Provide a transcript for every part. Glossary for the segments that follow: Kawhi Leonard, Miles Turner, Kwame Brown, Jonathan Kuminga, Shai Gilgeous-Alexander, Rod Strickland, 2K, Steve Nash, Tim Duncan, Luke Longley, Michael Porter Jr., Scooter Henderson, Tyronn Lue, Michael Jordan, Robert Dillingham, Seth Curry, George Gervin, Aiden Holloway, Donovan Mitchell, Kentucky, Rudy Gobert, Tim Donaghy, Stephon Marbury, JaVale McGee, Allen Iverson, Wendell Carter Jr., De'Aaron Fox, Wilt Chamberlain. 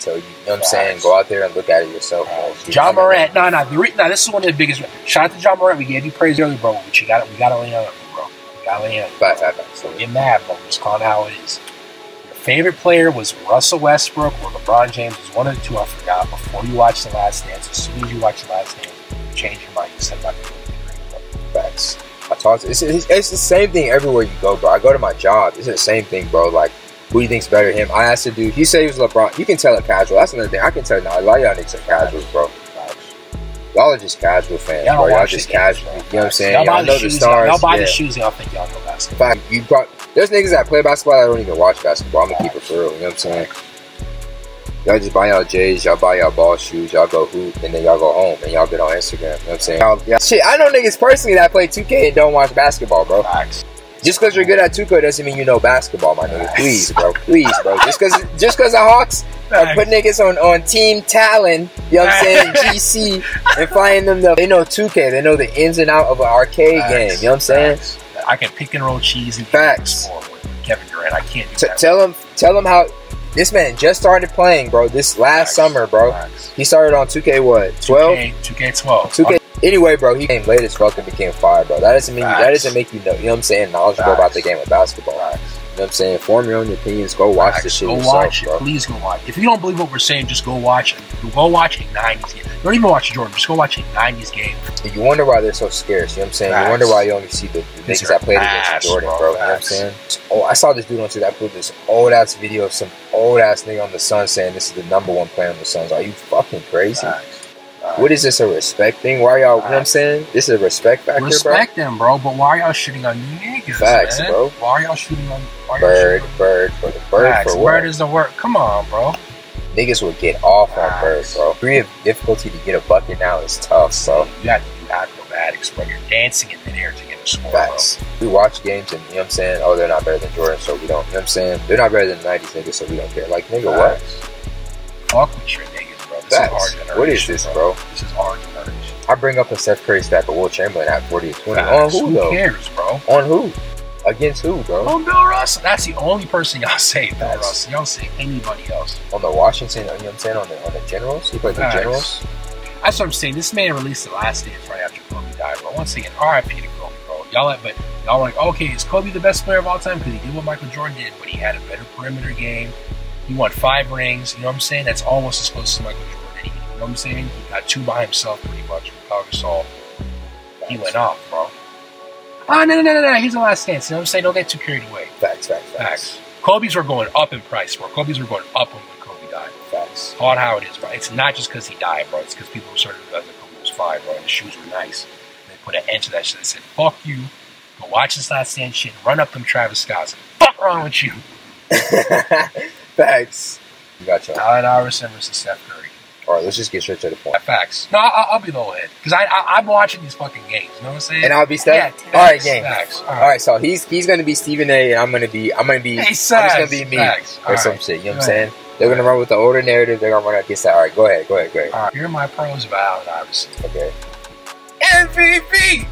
So, you know what I'm saying? Go out there and look at it yourself. John Morant. This is one of the biggest. Shout out to John Morant. We gave you praise early, bro. But we got to lay on it, bro. We got to lay on it. So get mad, bro. Just calling it how it is. Your favorite player was Russell Westbrook or LeBron James. It was one of the two I forgot. Before you watched The Last Dance, as soon as you watched The Last Dance, you changed your mind. You said, I'm not facts. I talk to it's the same thing everywhere you go, bro. I go to my job. It's the same thing, bro. Like, who do you think's better, him? I asked the dude. He said he was LeBron. You can tell him casual. That's another thing. I can tell now. A lot of y'all niggas are casuals, bro. Y'all are just casual fans, bro. Y'all just casual. You know what I'm saying? Y'all know the stars. Y'all buy the shoes and y'all think y'all know basketball. There's niggas that play basketball that don't even watch basketball. I'm going to keep it for real. You know what I'm saying? Y'all just buy y'all J's, y'all buy y'all ball shoes, y'all go hoop, and then y'all go home, and y'all get on Instagram. You know what I'm saying? Shit, I know niggas personally that play 2K and don't watch basketball, bro. Facts. Just because you're good at 2K doesn't mean you know basketball, my nigga. Please, bro. Please, bro. Just because the Hawks put niggas on Team Talon, you know what I'm saying, GC, and flying them they know 2K. They know the ins and out of an arcade game. You know what I'm saying? I can pick and roll cheese and facts with Kevin Durant. I can't do that. Tell him how... This man just started playing, bro. This last summer, bro. He started on 2K what? 12? 2K12. 2K. Anyway, bro, he came late as fuck and became fire, bro. That doesn't make you know, you know what I'm saying, knowledgeable about the game of basketball. You know what I'm saying? Form your own opinions. Go watch the shit yourself, bro. Please go watch it. If you don't believe what we're saying, just go watch it. Go watch a 90s game. Don't even watch Jordan. Just go watch a 90s game. And you wonder why they're so scarce. You know what I'm saying? Facts. You wonder why you only see the niggas that played against Jordan, bro. You know what I'm saying? Oh, I saw this dude on Twitter that put this old-ass video of some old-ass nigga on the Suns saying this is the #1 player on the Suns. Are you fucking crazy? Facts. What is this, a respect thing? Why y'all, you know what I'm saying? This is a respect factor, bro. Respect them, bro, but why y'all shooting on niggas, facts, man? Bro. Why y'all shooting on... Bird is the word. Come on, bro. Niggas will get off on Bird, bro. Degree of difficulty to get a bucket now is tough, so... You got to do acrobatics, bro. You're dancing in midair to get a score, facts. Bro. We watch games and, you know what I'm saying? Oh, they're not better than Jordan, so we don't... You know what I'm saying? They're not better than the 90s niggas, so we don't care. Like, nigga, what? Fuck with your niggas. What is this, bro? This is our generation. I bring up a Seth Curry stat, but Wilt Chamberlain at 40-20. On who, though? Who cares, bro? On who? Against who, bro? On Bill Russell. That's the only person y'all say, Bill Russell. Y'all say anybody else. On the Washington, you know what I'm saying? On the Generals? He played the Generals? That's what I'm saying. This man released The Last Dance right after Kobe died, bro. Once again, RIP to Kobe, bro. Y'all like, okay, is Kobe the best player of all time? Because he did what Michael Jordan did, but he had a better perimeter game. He won 5 rings, you know what I'm saying? That's almost as close to Michael Jordan. You know what I'm saying? He got 2 by himself pretty much with Pau Gasol. He went off, bro. Ah, no. He's The Last Dance. You know what I'm saying? Don't get too carried away. Facts. Kobe's were going up in price, bro. Kobe's were going up when Kobe died. Facts. Hard how it is, bro. It's not just because he died, bro. It's because people started to realize that Kobe was fire, bro. And the shoes were nice. And they put an end to that shit. They said, fuck you. Go watch This Last Dance shit. Run up them Travis Scott's. Fuck wrong with you. Facts. You got you. Allen Iverson versus Steph Curry. All right, let's just get straight to the point. Facts. No, I'll be the head because I'm watching these fucking games. You know what I'm saying? And I'll be Steph. Yeah, all right, game. Facts. All right, so he's gonna be Stephen A. And I'm gonna be. Hey, Seth. I'm just gonna be me facts. Or all some right. shit. You know what I'm saying? They're gonna run with the older narrative. They're gonna run against that. All right, go ahead. All right, here are my pros about Allen Iverson. Okay. MVP.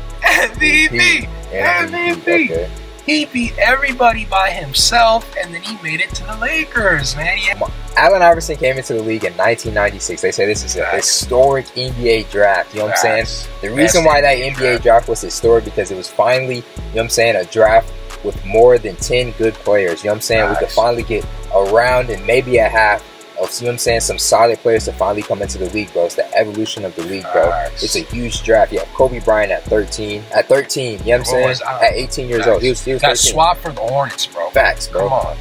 Okay. He beat everybody by himself, and then he made it to the Lakers, man. Allen Iverson came into the league in 1996. They say this is a historic NBA draft. You know what I'm saying? The reason why that NBA draft was historic because it was finally, you know what I'm saying, a draft with more than 10 good players. You know what I'm saying? We could finally get a round and maybe a half of, you know what I'm saying, some solid players to finally come into the league, bro. It's the evolution of the league, bro. It's a huge draft. Yeah, Kobe Bryant at 13. You know what I'm saying? At 18 years old. He was got swapped for the Hornets, bro. Facts, bro. Come on.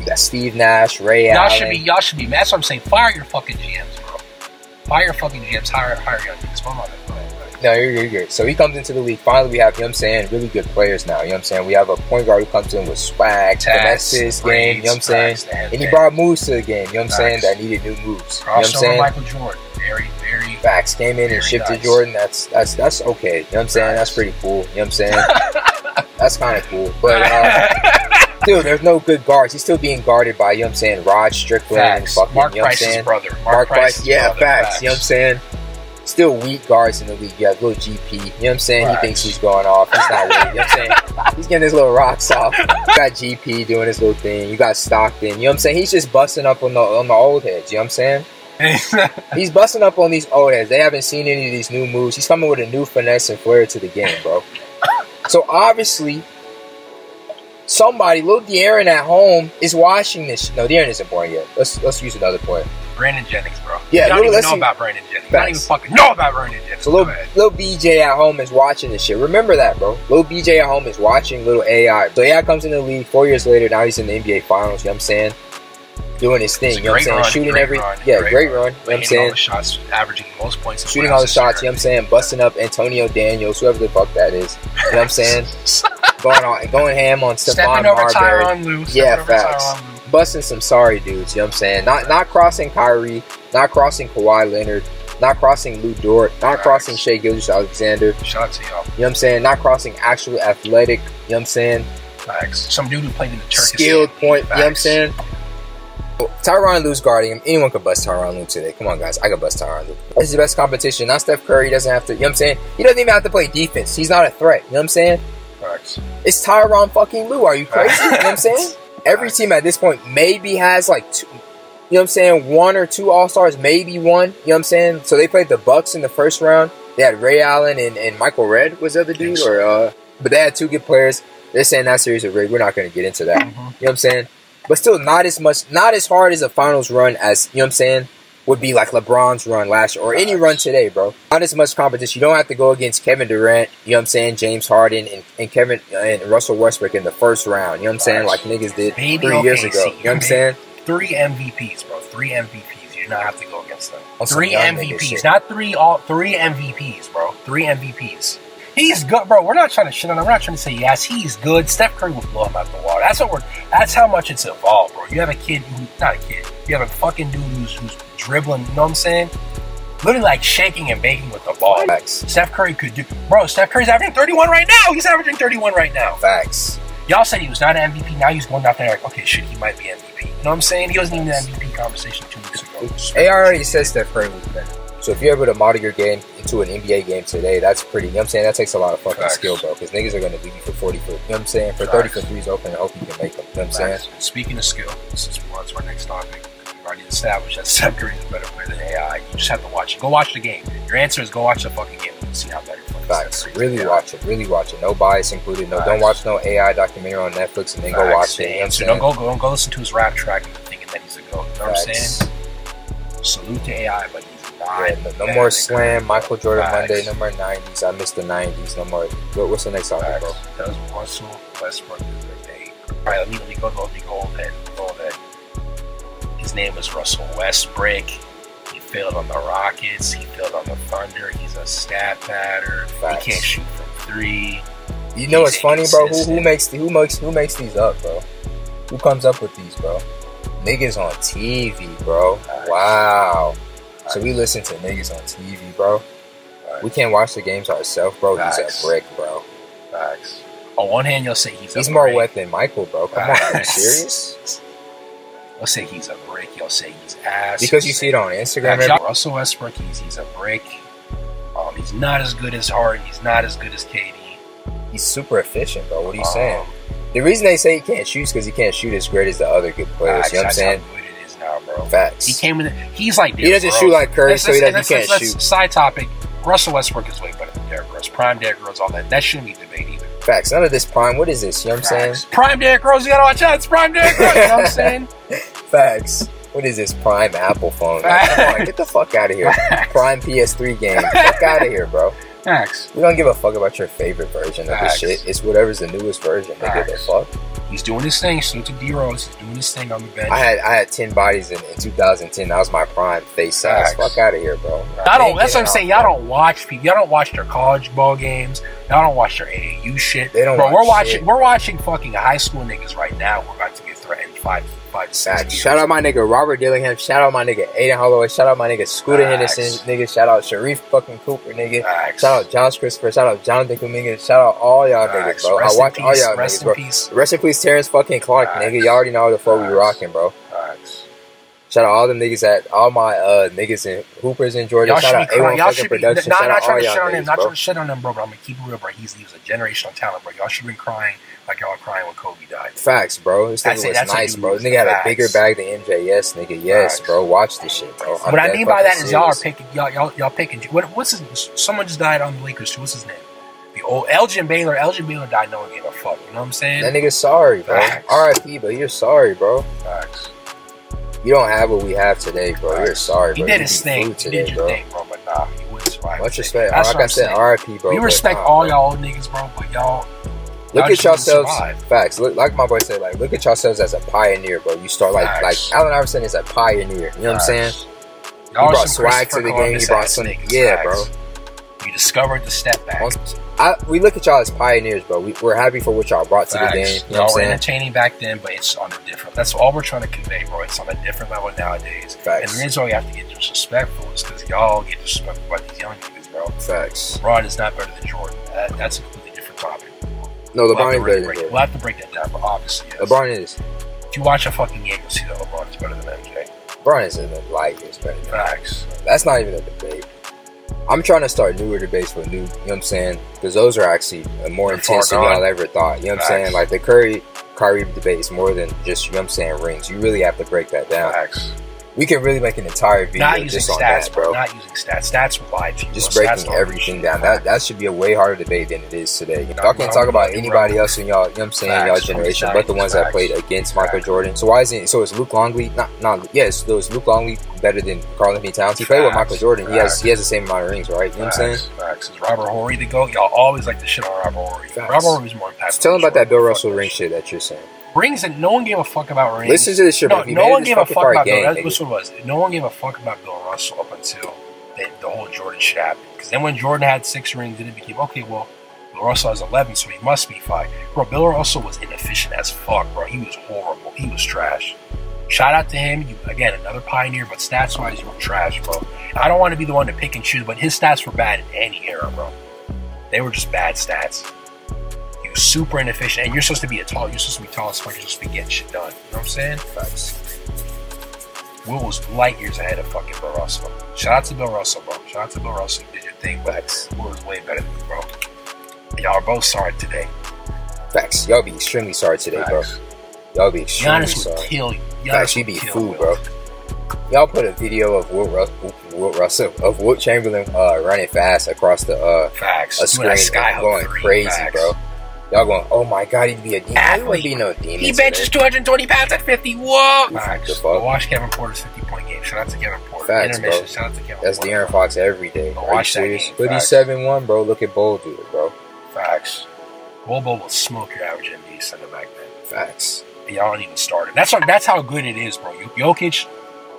You got Steve Nash, Ray Allen. Y'all should be mad. That's what I'm saying. Fire your fucking GMs, bro. Fire your fucking GMs. Hire your niggas. Come on, bro. No, you're good. So he comes into the league. Finally, we have, you know what I'm saying, really good players now. You know what I'm saying? We have a point guard who comes in with swag, finesse game, you know what I'm saying? And he brought moves to the game, you know what I'm saying, that needed new moves. You know what I'm saying? Michael Jordan, very, very facts came in and shifted Jordan. That's okay. You know what I'm saying? That's pretty cool. You know what I'm saying? That's kind of cool. But dude, there's no good guards. He's still being guarded by, you know what I'm saying, Rod Strickland and fucking Mark Price's brother. Mark Price, yeah, facts. You know what I'm saying? Still weak guards in the league. You got little GP. You know what I'm saying? He thinks he's going off. He's not really. You know what I'm saying? He's getting his little rocks off. You got GP doing his little thing. You got Stockton. You know what I'm saying? He's just busting up on the old heads. You know what I'm saying? He's busting up on these old heads. They haven't seen any of these new moves. He's coming with a new finesse and flair to the game, bro. So obviously, somebody, little De'Aaron at home, is watching this. No, De'Aaron isn't born yet. Let's use another player. Brandon Jennings, bro. Yeah, I don't even fucking know about Brandon Jennings. So little BJ at home is watching this shit. Remember that, bro. Little BJ at home is watching little AI. So AI comes in the league 4 years later. Now he's in the NBA Finals. You know what I'm saying? Doing his thing. You know what I'm saying? Shooting every run. You know what I'm saying? All the shots, averaging most points. Shooting all the shots. You know what I'm saying? Busting up Antonio Daniels, whoever the fuck that is. You know what I'm saying? Going ham on Stephon Marbury. Tyronn Lue. Yeah, facts. Busting some sorry dudes, you know what I'm saying? Not crossing Kyrie, not crossing Kawhi Leonard, not crossing Lou Dort, not crossing Shai Gilgeous-Alexander. Shout out to y'all. You know what I'm saying? Not crossing actual athletic, you know what I'm saying? Facts. Some dude who played in the Turkish skilled point, you know what I'm saying? Tyronn Lue's guarding him. Anyone could bust Tyronn Lue today. Come on, guys. I could bust Tyronn Lue. This is the best competition. Not Steph Curry. He doesn't have to, you know what I'm saying? He doesn't even have to play defense. He's not a threat, you know what I'm saying? Facts. It's Tyronn fucking Lue. Are you crazy? You know what I'm saying? Every team at this point maybe has like two, you know what I'm saying, one or two all-stars, maybe one, you know what I'm saying? So they played the Bucks in the first round. They had Ray Allen and Michael Redd was the other dude, or but they had two good players. They're saying that series of rigged. We're not gonna get into that. You know what I'm saying? But still not as hard as a finals run as, you know what I'm saying, would be like LeBron's run last year or any run today, bro. Not as much competition. You don't have to go against Kevin Durant, you know what I'm saying, James Harden, and Russell Westbrook in the first round. You know what I'm saying? Like niggas did 3 years ago. You know what I'm saying? Three MVPs, bro. Three MVPs. You do not have to go against them. Three MVPs. Not three all. Three MVPs, bro. Three MVPs. He's good, bro. We're not trying to shit on him. We're not trying to say yes. He's good. Steph Curry will blow him out the water. That's how much it's evolved, bro. You have a kid who, not a kid. You have a fucking dude who's dribbling, you know what I'm saying? Literally like shaking and baking with the ball. Facts. Steph Curry could do, bro. Steph Curry's averaging 31 right now. He's averaging 31 right now. Facts. Y'all said he was not an MVP. Now he's going out there like, okay, shit, he might be MVP. You know what I'm saying? He wasn't even an MVP conversation 2 weeks ago. AR already said Steph Curry was better. So if you're able to model your game into an NBA game today, that's pretty, you know what I'm saying? That takes a lot of fucking skill, bro, because niggas are going to leave you for 40 foot, you know what I'm saying? For 30 foot threes open, and hope you can make them, you know what I'm saying? Speaking of skill, that's our next topic. Already established that Steph Curry is a better player than AI. You just have to watch it. Go watch the game. Your answer is go watch the fucking game and see how better Facts. Really watch it. Really watch it. No bias included. No, don't watch no AI documentary on Netflix and then go watch it. You know what I'm saying? Don't go listen to his rap track and thinking that he's a goat. You know what I'm saying? Salute to AI, but he's not. Yeah, no more slam. Michael Jordan Monday. No more 90s. I missed the 90s. No more. What's the next topic, bro? That was Russell Westbrook. Alright, let me go old head. His name was Russell Westbrook. He failed on the Rockets. He failed on the Thunder. He's a stat batter. Facts. He can't shoot from three. You know what's funny, bro? Who makes these up, bro? Who comes up with these, bro? Niggas on TV, bro. Facts. Wow. Facts. So we listen to niggas on TV, bro. Facts. We can't watch the games ourselves, bro. Facts. He's a brick, bro. Facts. On one hand, you'll say he's more wet than Michael, bro. Come on, are you serious? You'll say he's a brick. You'll say he's ass. Because you see it on Instagram. Russell Westbrook, he's a brick. He's not as good as Harden. He's not as good as KD. He's super efficient, bro. What are you saying? The reason they say he can't shoot is because he can't shoot as great as the other good players. You know what I'm saying? How good it is now, bro. Facts. He's like Derrick Rose. He doesn't shoot like Curry, so he can't shoot. Side topic. Russell Westbrook is way better than Derrick Rose. Prime Derrick Rose, all that. That shouldn't be debated either. Facts. None of this prime. What is this? You know what I'm saying? Prime Derrick Rose. You gotta watch out. It's prime Derrick Rose. You know what I'm saying? Facts. What is this prime Apple phone? Like, get the fuck out of here. Facts. Prime PS3 game. Fuck out of here, bro. Facts. We don't give a fuck about your favorite version Facts. Of this shit. It's whatever's the newest version. Nigga, the fuck. He's doing his thing. Salute to D-Rose. He's doing his thing on the bench. I had 10 bodies in 2010. That was my prime face size. Facts. Fuck out of here, bro. That's what I'm saying. Y'all don't watch people. Y'all don't watch their college ball games. Y'all don't watch their AAU shit. They don't bro, watch we're watching fucking high school niggas right now. We're about to get threatened 5 to 6 years. Shout out my nigga Robert Dillingham. Shout out my nigga Aiden Holloway. Shout out my nigga Scooter Henderson. Nigga, shout out Sharif fucking Cooper, nigga. Facts. Shout out Josh Christopher. Shout out Jonathan Kuminga. Shout out all y'all niggas, bro. Rest I watch peace, all y'all niggas, bro. Rest in peace, Terrence fucking Clark, Facts. Nigga. Y'all already know how the fuck we rocking, bro. Facts. Shout out all them niggas at all my niggas and hoopers in Jordan. Y'all shout out A1 fucking production. Nah, not trying to shit on him. Not trying to shit on him, bro. But I'm gonna keep it real, bro. He was a generational talent, bro. Y'all should have been crying like y'all were crying when Kobe died. Facts, bro. This nigga was nice, bro. This nigga had a bigger bag than MJ. Yes, nigga. Yes, bro. Watch this shit, bro. What I mean by that is y'all are picking. What's his? Someone just died on the Lakers too. What's his name? Oh, Elgin Baylor died no one gave a fuck. You know what I'm saying? That nigga's sorry, bro. R.I.P., but you're sorry, bro. Facts. You don't have what we have today, bro. Facts. You're sorry, bro. He did his thing. He did your thing, bro. But nah, he wouldn't survive. Much respect. Like I said, R.I.P., bro. We respect all y'all old niggas, bro, but y'all... Look at yourselves. Facts. Look, like my boy said, like, look at yourselves as a pioneer, bro. You start like Allen Iverson is a pioneer. You know what I'm saying? He brought swag to the game. He brought some... Yeah, bro. You discovered the step back. We look at y'all as pioneers, bro. We're happy for what y'all brought to the game. You know what I'm saying? Entertaining back then, but it's on a different. That's all we're trying to convey, bro. It's on a different level nowadays. Facts. And the reason why you have to get disrespectful is because y'all get disrespectful by these young niggas, bro. Facts. LeBron is not better than Jordan. That's a completely different topic. No, LeBron is better than Jordan. We'll have to break that down, but obviously, yes. LeBron is. If you watch a fucking game, you'll see that LeBron is better than MJ. LeBron is in the light. It's better than Facts. That's not even a debate. I'm trying to start newer debates with new, you know what I'm saying? Because those are actually more intense than y'all ever thought. You know what I'm saying? Like the Kyrie debate is more than just, you know what I'm saying, rings. You really have to break that down. Facts. We can really make an entire video just on that, bro. Not using stats. Stats will lie to you. Just breaking everything down. That should be a way harder debate than it is today. Y'all can't talk about anybody else in y'all, you know what I'm saying, y'all generation, but the ones that played against Michael Jordan. So why isn't, so is Luke Longley, is Luke Longley better than Karl Anthony Towns? He played with Michael Jordan. He has the same amount of rings, right? You know what I'm saying? Facts. Is Robert Horry the GOAT? Y'all always like to shit on Robert Horry. Robert Horry's more impactful. Tell him about that Bill Russell ring shit that you're saying. Rings and no one gave a fuck about rings. Listen to this shit. No one gave a fuck about Bill. That's what it was. No one gave a fuck about Bill Russell up until the whole Jordan shit happened. Because then when Jordan had 6 rings, then it became okay. Well, Bill Russell has 11, so he must be 5. Bro, Bill Russell was inefficient as fuck, bro. He was horrible. He was trash. Shout out to him. Again, another pioneer, but stats wise, you were trash, bro. I don't want to be the one to pick and choose, but his stats were bad in any era, bro. They were just bad stats. Super inefficient, and you're supposed to be tall as fuck. You're supposed to be getting shit done. You know what I'm saying? Facts. Will was light years ahead of fucking Bill Russell. Shout out to Bill Russell, bro. Shout out to Bill Russell. You did your thing, but Facts. Will was way better than you, bro. Y'all are both sorry today. Facts. Y'all be extremely sorry today, Facts. Bro. Y'all be extremely sorry. Giannis would kill you. Facts. You be fool, bro. Y'all put a video of Wilt Chamberlain running fast across the Facts. A screen, going crazy, Facts. Bro. Y'all going, oh my god, he'd be a demon. He wouldn't be no demon. He benches 220 pounds at 50. Whoa! Facts. Go watch Kevin Porter's 50-point game. Shout out to Kevin Porter. Facts, bro. Shout out to Kevin That's Porter. De'Aaron Fox every day. Go watch that game. 57-1, bro. Look at Bull dude, bro. Facts. Bull will smoke your average NBA center back then. Facts. Y'all don't even start it. That's how good it is, bro. Jokic,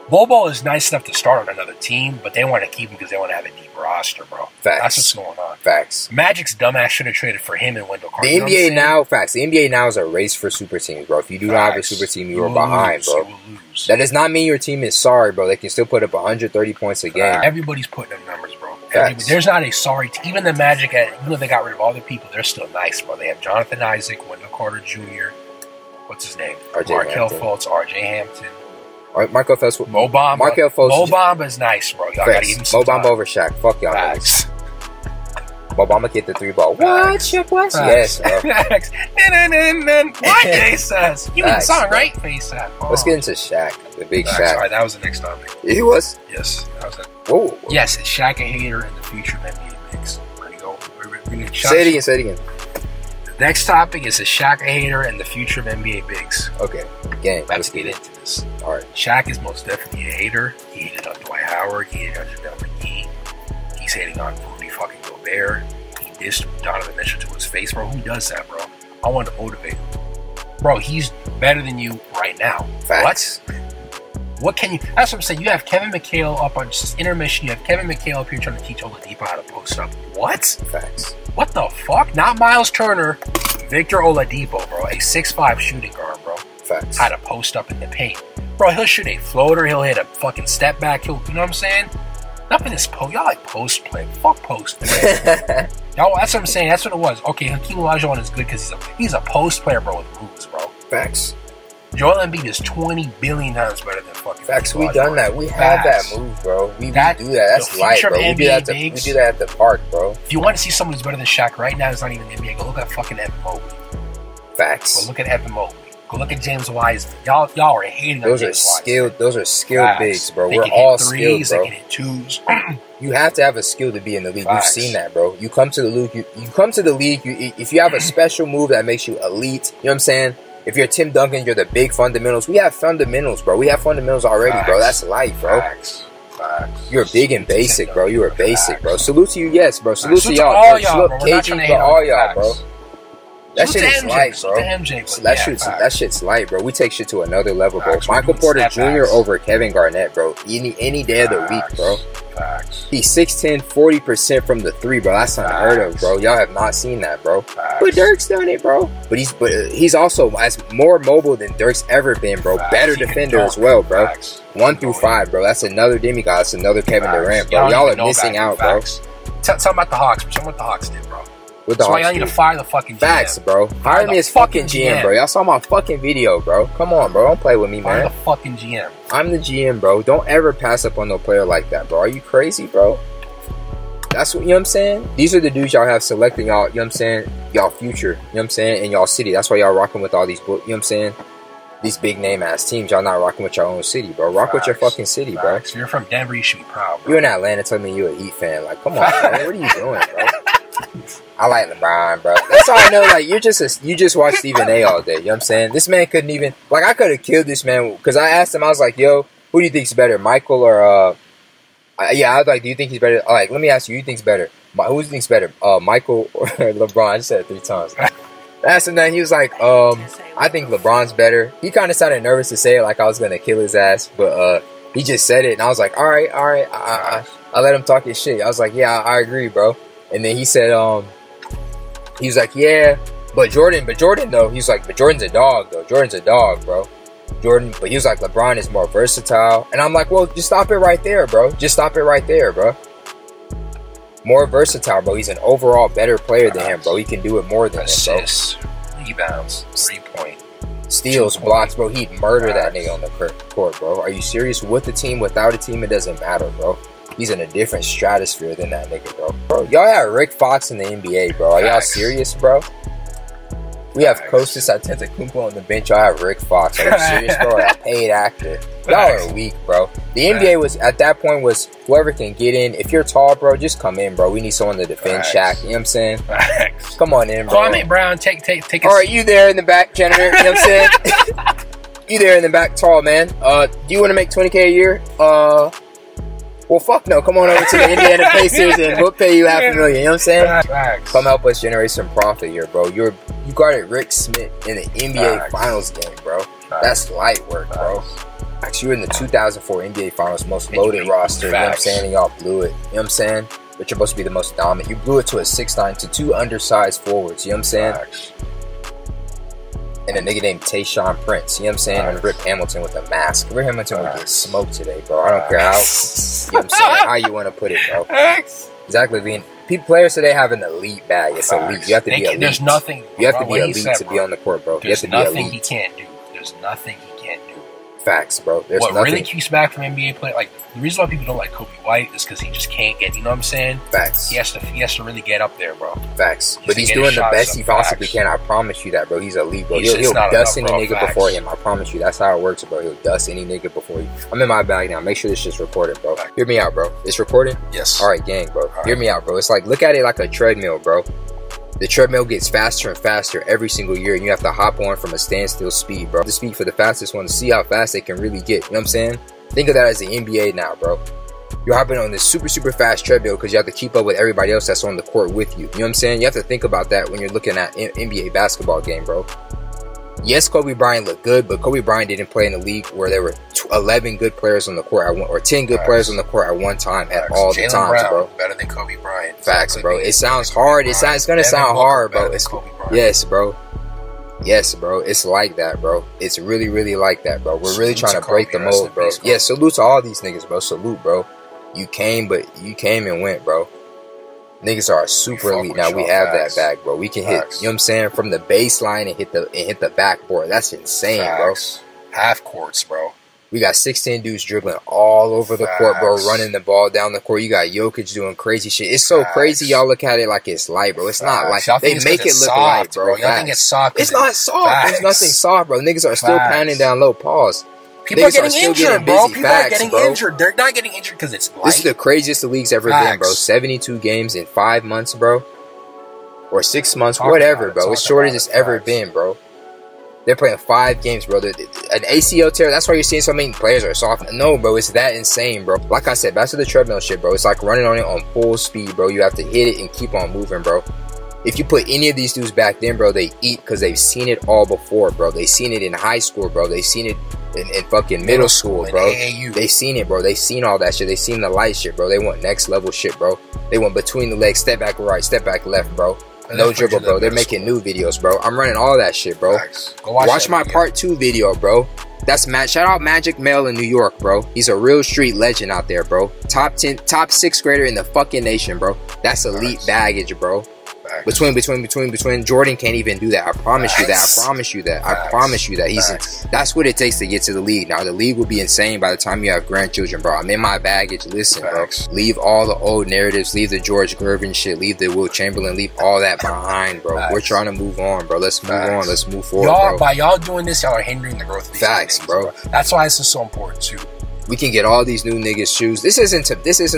Bull is nice enough to start on another team, but they want to keep him because they want to have a deep roster, bro. Facts. That's what's going on. Facts. Magic's dumbass should have traded for him and Wendell Carter. The NBA now, facts. The NBA now is a race for super teams, bro. If you do not have a super team, you are behind, bro. That does not mean your team is sorry, bro. They can still put up 130 points a game. Everybody's putting up numbers, bro. There's not a sorry team. Even the Magic, even though they got rid of all their people, they're still nice, bro. They have Jonathan Isaac, Wendell Carter Jr. What's his name? Markelle Fultz, RJ Hampton. Marco Fels, Mo Bamba. Mo Bamba is nice, bro. Y'all gotta give him some Mo Bamba time. Over Shaq. Fuck y'all niggas. Mo Bamba get the 3-ball. What? Shaq what? Yes, bro. Why face says? You mean the song, right? Face that. Let's get into Shaq. The big Shaq. All right, that was the next topic. He was? Yes. That was it. Whoa. Yes, is Shaq a hater in the future of NBA mix? We're gonna go. Say it again. The next topic is Shaq a hater and the future of NBA bigs. Okay. Gang, let's get into this. All right. Shaq is most definitely a hater. He hated on Dwight Howard. He hated on Javale McGee. He's hating on Rudy fucking Gobert. He dissed Donovan Mitchell to his face. Bro, who does that, bro? I want to motivate him. Bro, he's better than you right now. Facts. What can you... That's what I'm saying. You have Kevin McHale up on just intermission. You have Kevin McHale up here trying to teach Oladipo how to post up. What? Facts. What the fuck? Not Miles Turner. Victor Oladipo, bro. A 6'5 shooting guard, bro. Facts. How to post up in the paint. Bro, he'll shoot a floater. He'll hit a fucking step back. He'll, you know what I'm saying? Nothing is post. Y'all like post play. Fuck post play. Y'all, that's what I'm saying. That's what it was. Okay, Hakeem Olajuwon is good because he's a post player, bro, with moves, bro. Facts. Joel Embiid is 20 billion times better than fucking. Facts, we done that. We have that move, bro. We do that. That's life, bro. We do that at the park, bro. If you want to see someone who's better than Shaq right now, it's not even the NBA. Go look at fucking Evan Mobley. Facts. Go look at Evan Mobley. Go look at James Wiseman. Y'all are hating on James Wiseman. Those are skilled Facts. Bigs, bro. We're all skilled, bro. They can hit twos. You have to have a skill to be in the league. Facts. You've seen that, bro. You come to the league. You come to the league. If you have a special move that makes you elite, you know what I'm saying? If you're Tim Duncan, you're the big fundamentals. We have fundamentals, bro. We have fundamentals already, Facts. Bro. That's life, bro. Facts. Facts. You're big and basic, bro. You are basic, Facts. Bro. Salute to you, yes, bro. Salute to y'all. Salute KG to all y'all, bro. That shit is light, bro. That shit's light, bro. We take shit to another level, bro. Michael Porter Jr. over Kevin Garnett, bro. Any day of the week, bro. Facts. He's 6'10", 40% from the three, bro. That's unheard of, bro. Y'all have not seen that, bro. Facts. But Dirk's done it, bro. But he's also more mobile than Dirk's ever been, bro. Facts. Better defender as well, bro. Facts. 1 through 5, bro. That's another demigod. That's another Kevin Durant, bro. Y'all are missing out, bro. Tell me about the Hawks. Tell me what the Hawks did, bro. That's why y'all need to fire the fucking GM. Facts, bro. Fire me as fucking GM, bro. Y'all saw my fucking video, bro. Come on, bro. Don't play with me, man. Fire the fucking GM. I'm the GM, bro. Don't ever pass up on no player like that, bro. Are you crazy, bro? That's what, you know what I'm saying? These are the dudes y'all have selecting y'all, you know what I'm saying? Y'all future, you know what I'm saying? And y'all city. That's why y'all rocking with all these, you know what I'm saying? These big name ass teams, y'all not rocking with your own city, bro. Rock Facts. With your fucking city, Facts. Bro. If you're from Denver, you should be proud, bro. You're in Atlanta telling me you're a Heat fan. Like, come on, man. What are you doing, bro? I like LeBron, bro. That's all I know. Like, you just watch Stephen A all day. You know what I'm saying? This man couldn't even... Like, I could have killed this man because I asked him. I was like, yo, who do you think's better, Michael or... yeah, I was like, do you think he's better? Like, let me ask you, who think's better? Who think's better, Michael or LeBron? I just said it 3 times. That's the night. He was like, I think LeBron's better. He kind of sounded nervous to say it, like I was going to kill his ass. But he just said it, and I was like, all right. I let him talk his shit. I was like, yeah, I agree, bro. And then he said, he was like, yeah, but Jordan, though, he was like, but Jordan's a dog, though. Jordan's a dog, bro. Jordan, but he was like, LeBron is more versatile. And I'm like, well, just stop it right there, bro. Just stop it right there, bro. More versatile, bro. He's an overall better player than him, bro. He can do it more than assists, him, bro. Rebounds, 3-point. Steals, blocks, bro. He'd murder that nigga on the court, bro. Are you serious? With a team, without a team, it doesn't matter, bro. He's in a different stratosphere than that nigga, bro. Bro, y'all had Rick Fox in the NBA, bro. Are y'all serious, bro? We have Kostas Antetokounmpo on the bench. Y'all have Rick Fox. Are you serious, bro? A paid actor. Y'all are weak, bro. The NBA was, at that point, was whoever can get in. If you're tall, bro, just come in, bro. We need someone to defend Shaq. You know what I'm saying? Facts. Come on in, bro. Kwame Brown, take a seat. All right, you there in the back, janitor. You know what I'm saying? You there in the back, tall man. Do you want to make $20K a year? Well, fuck no. Come on over to the Indiana Pacers and we'll pay you $500,000. You know what I'm saying? Facts. Come help us generate some profit here, bro. You guarded Rick Smith in the NBA Facts. Finals game, bro. Facts. That's light work, bro. Facts. You were in the 2004 NBA Finals, most loaded roster. Facts. You know what I'm saying? And y'all blew it. You know what I'm saying? But you're supposed to be the most dominant. You blew it to a 6'9", to 2 undersized forwards. You know what I'm saying? Facts. And a nigga named Tayshaun Prince, you know what I'm saying? Nice. And Rip Hamilton with a mask. Rip Hamilton would get smoked today, bro. I don't care how, you know what I'm saying, how you want to put it, bro. Exactly. Players today have an elite bag. It's elite. You have to be elite. There's nothing. You have to be elite to be on the court, bro. There's nothing he can't do. There's nothing he can't do. Facts, bro. There's nothing. What really keeps back from NBA play, like the reason why people don't like Kobe White is because he just can't get. You know what I'm saying? Facts. He has to really get up there, bro. Facts. But he's doing the best he possibly can. I promise you that, bro. He's elite, bro. He'll dust any nigga before him. I promise you. That's how it works, bro. He'll dust any nigga before you. I'm in my bag now. Make sure this shit's recorded, bro. Hear me out, bro. It's recording? Yes. All right, gang, bro. Hear me out, bro. It's like look at it like a treadmill, bro. The treadmill gets faster and faster every single year, and you have to hop on from a standstill speed, bro. The speed for the fastest one to see how fast they can really get. You know what I'm saying? Think of that as the NBA now, bro. You're hopping on this super, super fast treadmill because you have to keep up with everybody else that's on the court with you. You know what I'm saying? You have to think about that when you're looking at NBA basketball game, bro. Yes, Kobe Bryant looked good, but Kobe Bryant didn't play in a league where there were 11 good players on the court at one, or 10 good players on the court at one time at all the times, bro. Better than Kobe Bryant. Facts, bro. It sounds hard. It's gonna sound hard, bro. It's Kobe Bryant. Yes, bro. Yes, bro. It's like that, bro. It's really, really like that, bro. We're really trying to break the mold, bro. Yeah, salute to all these niggas, bro. Salute, bro. You came, but you came and went, bro. Niggas are super elite. Now we have that back, bro. We can hit, you know what I'm saying, from the baseline and hit the backboard. That's insane, bro. Half courts, bro. We got 16 dudes dribbling all over the court, bro, running the ball down the court. You got Jokic doing crazy shit. It's so crazy y'all look at it like it's light, bro. It's not light. They make it look light, bro. Y'all think it's soft. It's not soft. There's nothing soft, bro. Niggas are still pounding down low. Pause. People are getting injured, bro. People are getting injured. They're not getting injured because it's light. This is the craziest the league's ever been, bro. 72 games in 5 months, bro. Or 6 months, whatever, bro. It's shortest it's ever been, bro. They're playing 5 games, bro. An ACL tear, that's why you're seeing so many players are soft. No, bro, it's that insane, bro. Like I said, back to the treadmill shit, bro. It's like running on it on full speed, bro. You have to hit it and keep on moving, bro. If you put any of these dudes back then, bro, they eat because they've seen it all before, bro. They've seen it in high school, bro. They've seen it in fucking middle school, bro. They've seen it, bro. They've seen all that shit. They've seen the light shit, bro. They want next level shit, bro. They want between the legs, step back right, step back left, bro. No dribble, bro. They're making new videos, bro. I'm running all that shit, bro. Watch my part 2 video, bro. That's Matt. Shout out Magic Mel in New York, bro. He's a real street legend out there, bro. Top 6th grader in the fucking nation, bro. That's elite baggage, bro. Between. Jordan can't even do that. I promise you that. I promise you that. I promise you that. That's what it takes to get to the league. Now the league will be insane by the time you have grandchildren, bro. I'm in my baggage. Listen, bro. Leave all the old narratives. Leave the George Gervin shit. Leave the Wilt Chamberlain. Leave all that behind, bro. We're trying to move on, bro. Let's move on. Let's move forward. By y'all doing this, y'all are hindering the growth of these things, bro. That's why this is so important too. We can get all these new niggas' shoes. This isn't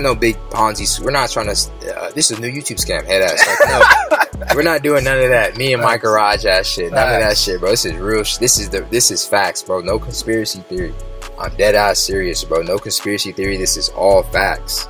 no big Ponzi. We're not trying to. This is new YouTube scam, head ass. Like, no, we're not doing none of that. Me and my garage ass shit. None of that shit, bro. This is real. This is facts, bro. No conspiracy theory. I'm dead ass serious, bro. No conspiracy theory. This is all facts.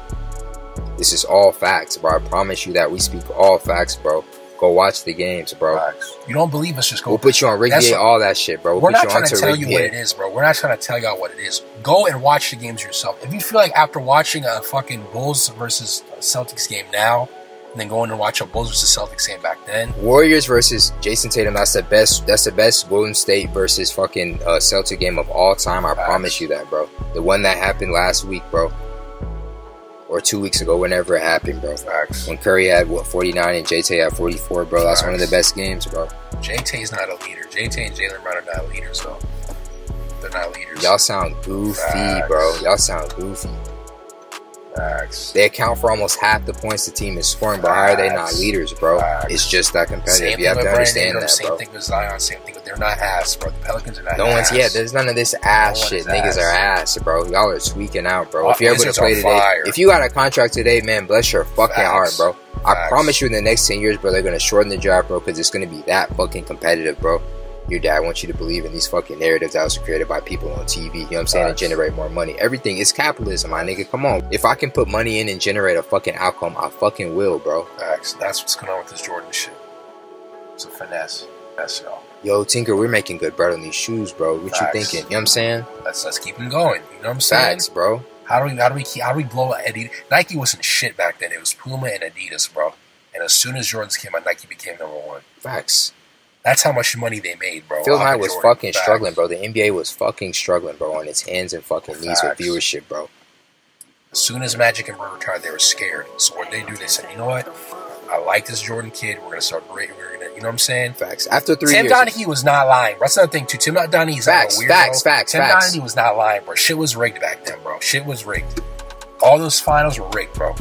This is all facts, bro. I promise you that we speak all facts, bro. Go watch the games, bro. You don't believe us? Just go. We'll put you on Ricky, all that shit, bro. We're not trying to tell you what it is, bro. We're not trying to tell y'all what it is. Go and watch the games yourself. If you feel like after watching a fucking Bulls versus Celtics game now, and then going and watch a Bulls versus Celtics game back then, Warriors versus Jason Tatum, that's the best. That's the best Golden State versus fucking Celtic game of all time. I promise you that, bro. The one that happened last week, bro. Or 2 weeks ago, whenever it happened, bro. When Curry had, what, 49 and JT had 44, bro. That's one of the best games, bro. JT's not a leader. JT and Jalen Brown are not leaders, though. They're not leaders. Y'all sound goofy, bro. Y'all sound goofy. They account for almost half the points the team is scoring, but how are they not leaders, bro? It's just that competitive. You have to understand that, bro. Same thing with Zion. Same thing with, they're not ass, bro. The Pelicans are not ass. Yeah, there's none of this ass shit. Niggas are ass, bro. Y'all are tweaking out, bro. If you're able to play today, if you got a contract today, man, bless your fucking heart, bro. I promise you in the next 10 years, bro, they're going to shorten the draft, bro, because it's going to be that fucking competitive, bro. Your dad wants you to believe in these fucking narratives that was created by people on TV, you know what I'm saying, and generate more money. Everything is capitalism, my nigga. Come on. If I can put money in and generate a fucking outcome, I fucking will, bro. That's what's going on with this Jordan shit. It's a finesse. That's y'all. Yo, Tinker, we're making good bread on these shoes, bro. What you thinking? You know what I'm saying? Let's keep them going. You know what I'm saying? Facts, bro. How do we blow Adidas? Nike wasn't shit back then. It was Puma and Adidas, bro. And as soon as Jordans came out, Nike became #1. Facts. That's how much money they made, bro. Phil Knight was fucking struggling, bro. The NBA was fucking struggling, bro, on its hands and fucking knees with viewership, bro. As soon as Magic and Bird retired, they were scared. So what they do, they said, you know what? I like this Jordan kid. We're gonna start great. We're gonna, you know what I'm saying? Facts. After 3 years, Tim Donaghy was not lying, bro. That's another thing too. Tim Donaghy's not a weirdo. Tim Donaghy was not lying, bro. Shit was rigged back then, bro. Shit was rigged. All those finals were rigged, bro.